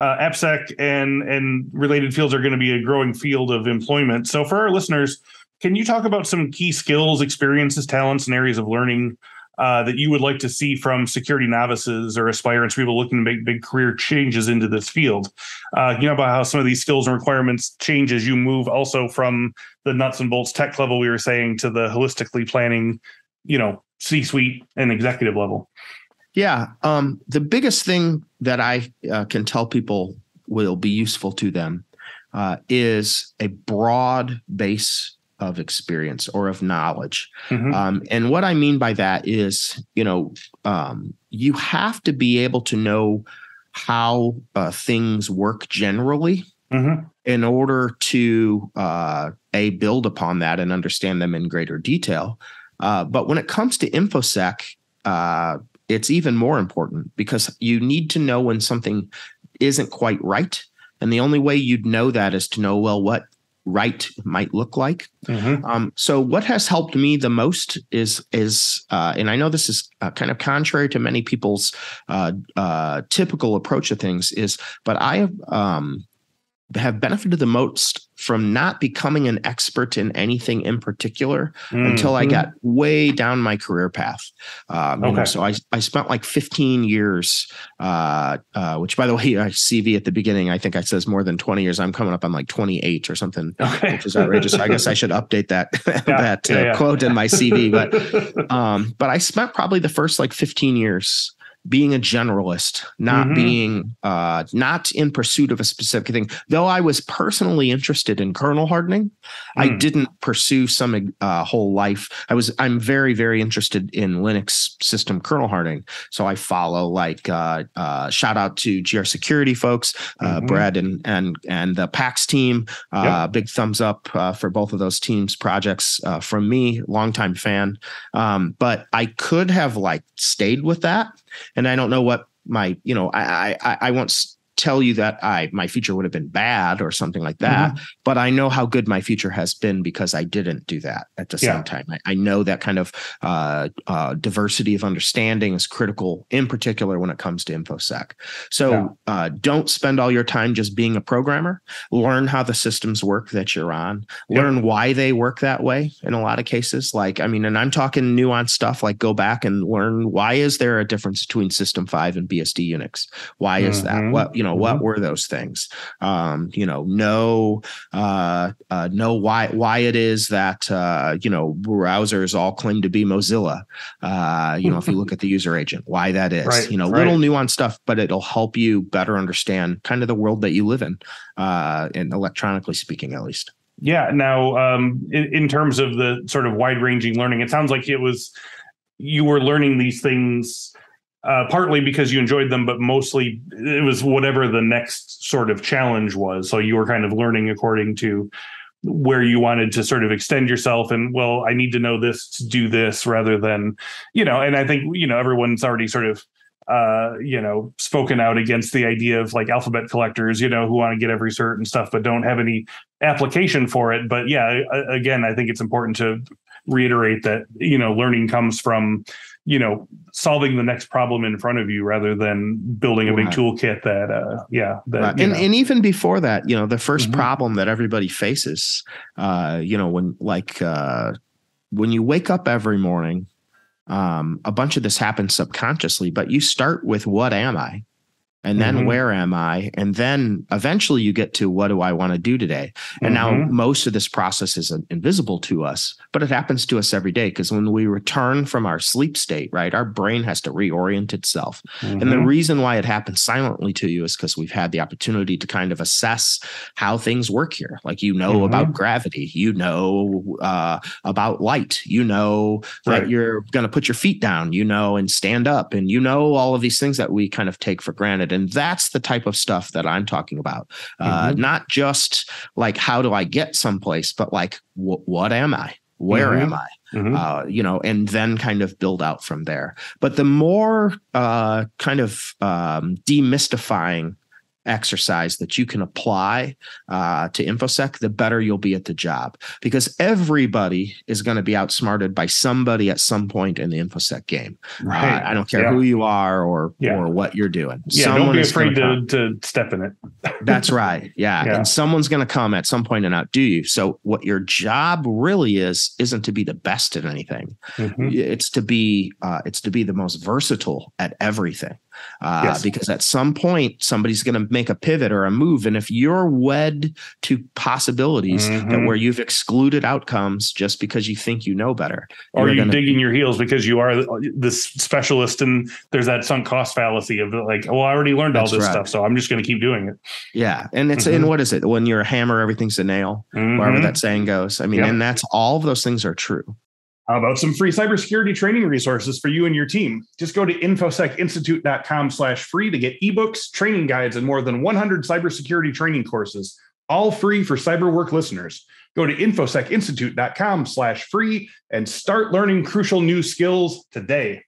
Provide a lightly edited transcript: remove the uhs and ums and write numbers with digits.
AppSec and related fields are going to be a growing field of employment. So for our listeners, can you talk about some key skills, experiences, talents, and areas of learning that you would like to see from security novices or aspirants, people looking to make big career changes into this field? You know, about how some of these skills and requirements change as you move also from the nuts and bolts tech level we were saying to the holistically planning, you know, C-suite and executive level. Yeah. The biggest thing that I can tell people will be useful to them is a broad base of experience or of knowledge. Mm-hmm. And what I mean by that is, you know, you have to be able to know how things work generally, mm-hmm. in order to, build upon that and understand them in greater detail. But when it comes to InfoSec, it's even more important because you need to know when something isn't quite right. And the only way you'd know that is to know, well, what right might look like. Mm-hmm. So what has helped me the most is and I know this is kind of contrary to many people's typical approach to things but I have benefited the most from not becoming an expert in anything in particular, mm-hmm. until I got way down my career path. Okay. You know, so I spent like 15 years, which by the way, I CV at the beginning, I think I says more than 20 years. I'm coming up on like 28 or something, okay. which is outrageous. I guess I should update that, quote in my CV. But I spent probably the first like 15 years being a generalist, not mm-hmm. being not in pursuit of a specific thing. Though I was personally interested in kernel hardening, I didn't pursue some whole life. I'm very, very interested in Linux system kernel hardening. So I follow like shout out to GR security folks, mm-hmm. Brad and the PAX team. Yep. Big thumbs up for both of those teams' projects from me, longtime fan. But I could have like stayed with that. And I don't know what my, you know, I won't tell you that my future would have been bad or something like that, mm-hmm. but I know how good my future has been because I didn't do that at the same time. I know that kind of diversity of understanding is critical, in particular when it comes to InfoSec. So don't spend all your time just being a programmer. Learn how the systems work that you're on. Learn why they work that way in a lot of cases. Like, I mean, and I'm talking nuanced stuff, like go back and learn, why is there a difference between System V and BSD Unix? Why is that? What, you know, what were those things? You know why it is that, you know, browsers all claim to be Mozilla, you know, if you look at the user agent, why that is, you know, little nuanced stuff, but it'll help you better understand kind of the world that you live in electronically speaking, at least. Yeah. Now, in terms of the sort of wide ranging learning, it sounds like you were learning these things partly because you enjoyed them, but mostly it was whatever the next sort of challenge was. So you were kind of learning according to where you wanted to sort of extend yourself. And, well, I need to know this to do this, rather than, you know, and I think, you know, everyone's already sort of, you know, spoken out against the idea of like alphabet collectors, you know, who want to get every cert and stuff, but don't have any application for it. But yeah, again, I think it's important to reiterate that, you know, learning comes from, you know, solving the next problem in front of you rather than building a big toolkit that, And even before that, you know, the first mm-hmm. problem that everybody faces, you know, when you wake up every morning, a bunch of this happens subconsciously, but you start with, what am I? And then mm-hmm. where am I? And then eventually you get to, what do I want to do today? And mm-hmm. now most of this process is invisible to us, but it happens to us every day, because when we return from our sleep state, right, our brain has to reorient itself. Mm-hmm. And the reason why it happens silently to you is because we've had the opportunity to kind of assess how things work here. Like, you know mm-hmm. about gravity, you know about light, you know that you're going to put your feet down, you know, and stand up, and you know all of these things that we kind of take for granted. And that's the type of stuff that I'm talking about. Mm-hmm. Not just like, how do I get someplace, but like, what am I? Where mm-hmm. am I? Mm-hmm. You know, and then kind of build out from there. But the more kind of demystifying exercise that you can apply to InfoSec, the better you'll be at the job, because everybody is going to be outsmarted by somebody at some point in the InfoSec game. Right. I don't care who you are or what you're doing. Yeah, someone don't be afraid to step in it. That's right. Yeah. And someone's going to come at some point and outdo you. So what your job really isn't to be the best at anything. Mm-hmm. It's to be the most versatile at everything. Because at some point somebody's going to make a pivot or a move, and if you're wed to possibilities that where you've excluded outcomes just because you think you know better, or you're digging your heels because you are this specialist, and there's that sunk cost fallacy of like, well, I already learned all this stuff, so I'm just going to keep doing it. Yeah, and it's and what is it? When you're a hammer, everything's a nail, wherever that saying goes. I mean, and that's all of those things are true. How about some free cybersecurity training resources for you and your team? Just go to infosecinstitute.com/free to get ebooks, training guides, and more than 100 cybersecurity training courses, all free for CyberWork listeners. Go to infosecinstitute.com/free and start learning crucial new skills today.